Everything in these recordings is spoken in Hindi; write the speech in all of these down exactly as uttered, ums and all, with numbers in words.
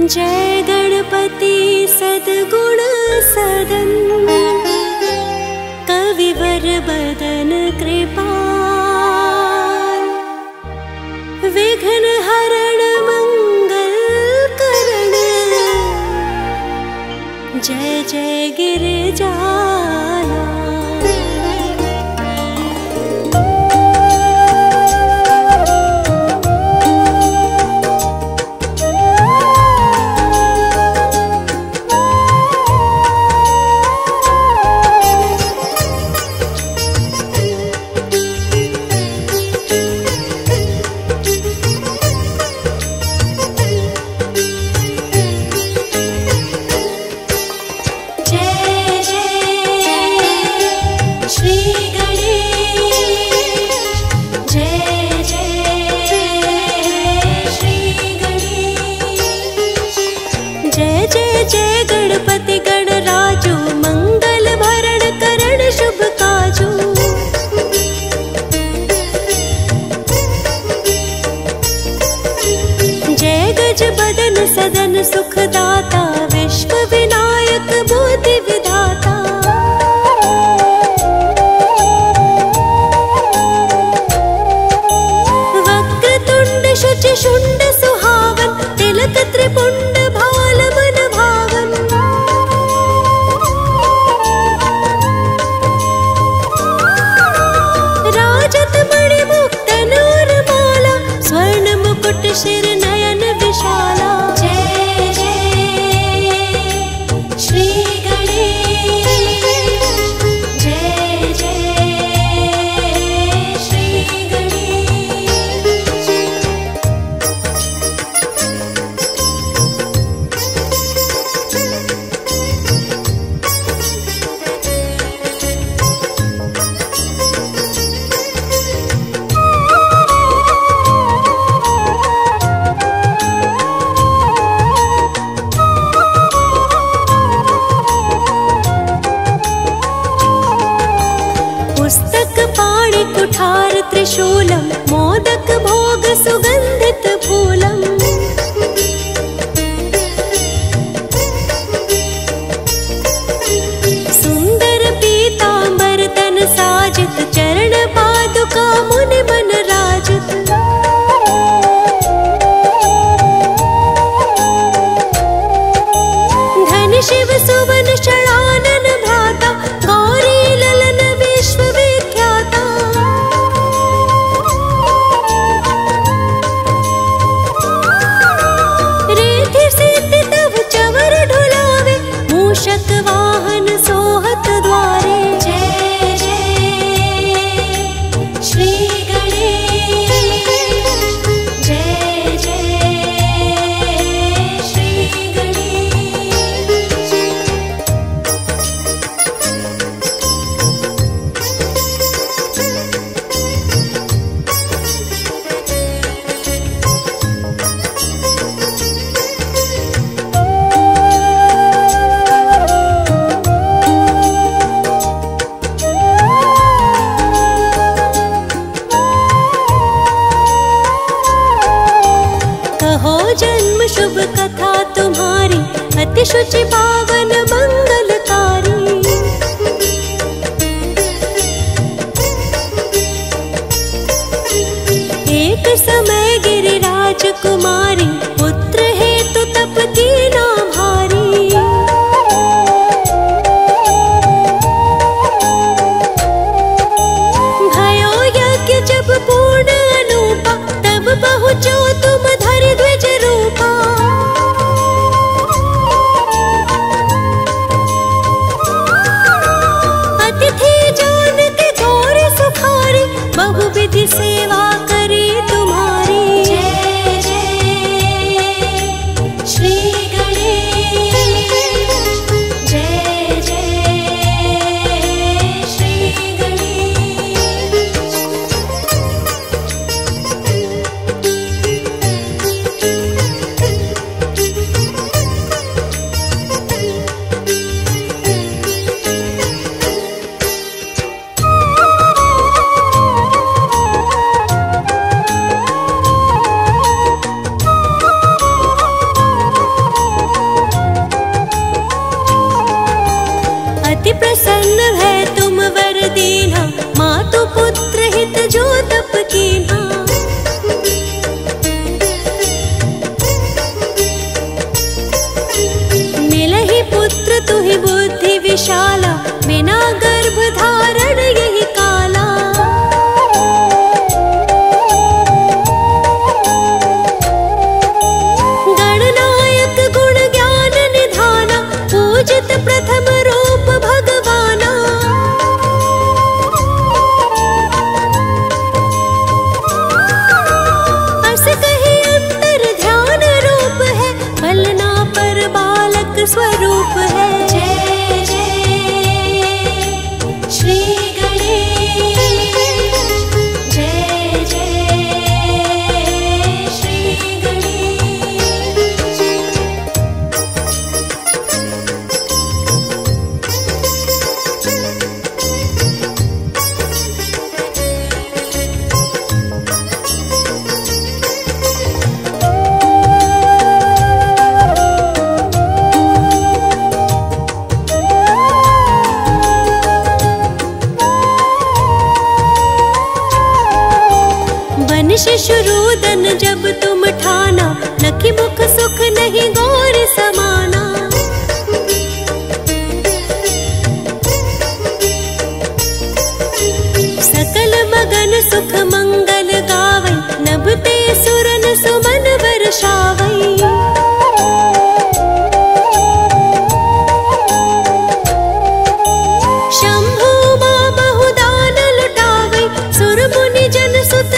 जय गणपति सद्गुण सदन कविवर बदन कृपाल विघ्न हरण मंगल करण जय जय गिरिजाला। गजबदन सदन सुखदाता विश्व विनायक बुद्धि विधाता वक्रतुंड शुचि शुंड सुहावन तिलक त्रिपुंड भाल मन भावन राजत मणि मुक्त नूर माला स्वर्ण मुकुट शिर नयन। जय जय श्री गणेश जय जय श्री त्रिशूलम मोदक भोग सुगंधित फूलम सुंदर पीतांबर तन साजित चरण पादुका मुनि मन राजित धन शिव सुवन शयानन भाता गौरी ललन विश्व वाहन सोहत द्वारे। जय जय श्री गणेश जय जय श्री अति शुचि पावन मंगलकारी एक समय गिरिराज कुमारी पुत्र है तो तपती ना भारी भयो यज्ञ जब पूर्ण अनुपा तब पहुँचो तुम धरिध्वज रूपा बहुविधि सेवा करे तुम्हारी। जय जय गौशाला, बिना गर्भ धारण यही काला। गणनायक गुण ज्ञान निधाना, पूजित प्रथम रूप भगवाना। अस कहीं अंतर ध्यान रूप है, बलना पर बालक स्वरूप है। शिशुरूदन जब तुम ठाना, लखी मुख सुख नहीं गौर समाना। सकल मगन सुख मंगल गावै, नभते सुरन सुमन वर्षावै। शंभु मा बहुदान लुटावै, सुर मुनि जन सुत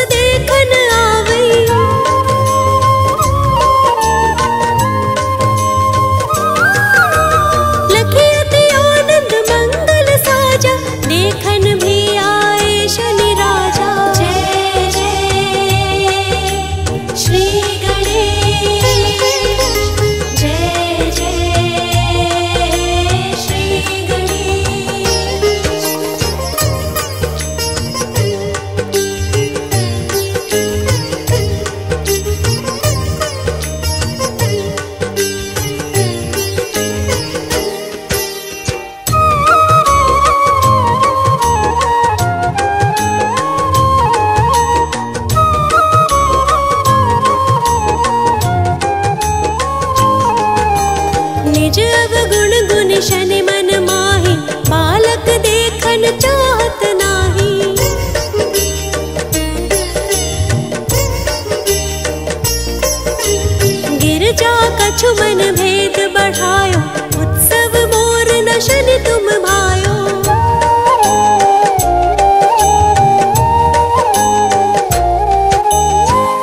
मन भेद बढ़ायो, उत्सव मोर नशन तुम भायो।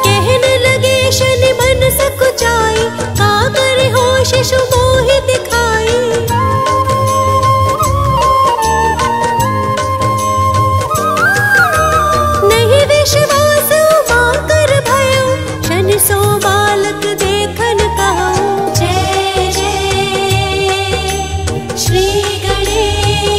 कहन लगे शनि मन सकुचाई, का करे हो शिशु मोहि दिखाई। नहीं विश्वास माकर भयो, शनि सो बालक देखन कहो। श्री गणेश।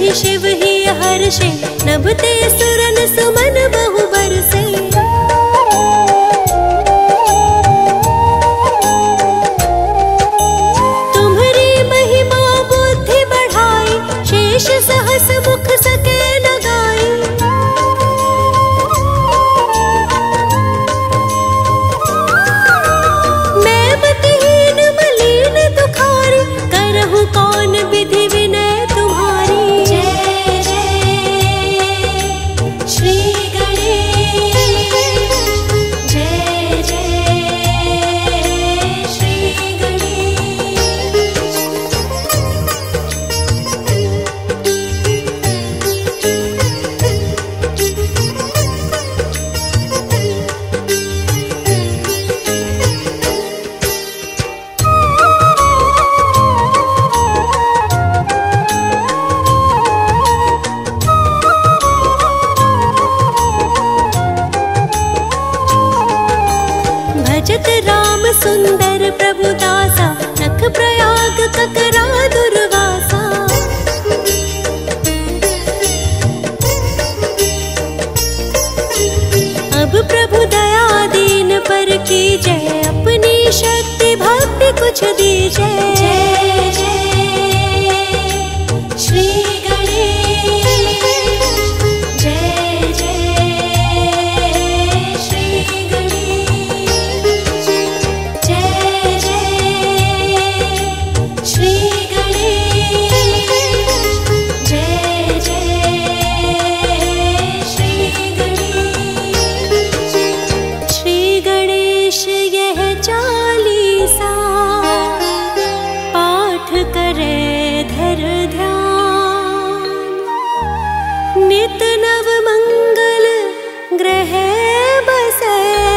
ही शिव ही हर्षे, नभते सुरन सुमन बहु बरसे। तुम्हारी महिमा बुद्धि बढ़ाई, शेष सहस मुख सके न गाई। मैं मतिहीन मलिन दुखारी, करहु कौन विधि विनय तुम्हारी। जय जय श्री गणेश, जय जय श्री गणेश। भजत राम सुंदर प्रभु दासा, नख प्रयाग ककरा दुर्वासा। अब प्रभु दया दीन पर की जय, अपनी शक्ति भक्ति कुछ दीजय। जय जय श्री गणेश, जय जय श्री गणेश, जय जय श्री गणेश, जय जय श्री गणेश। श्री गणेश यह चालीसा, पाठ करे धर ध्यान। नित नव मंगल ग्रह बसै,